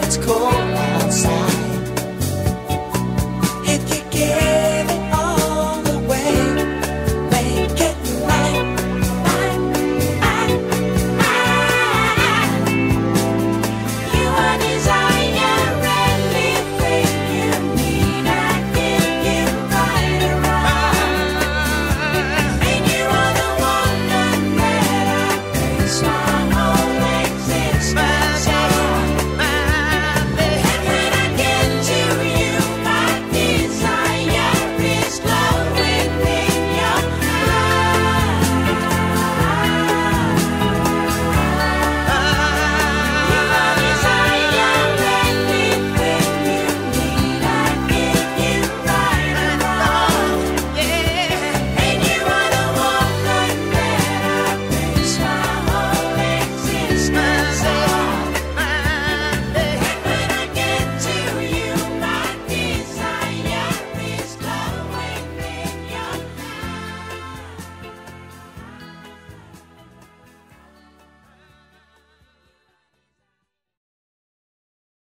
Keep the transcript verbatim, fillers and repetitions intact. It's cold.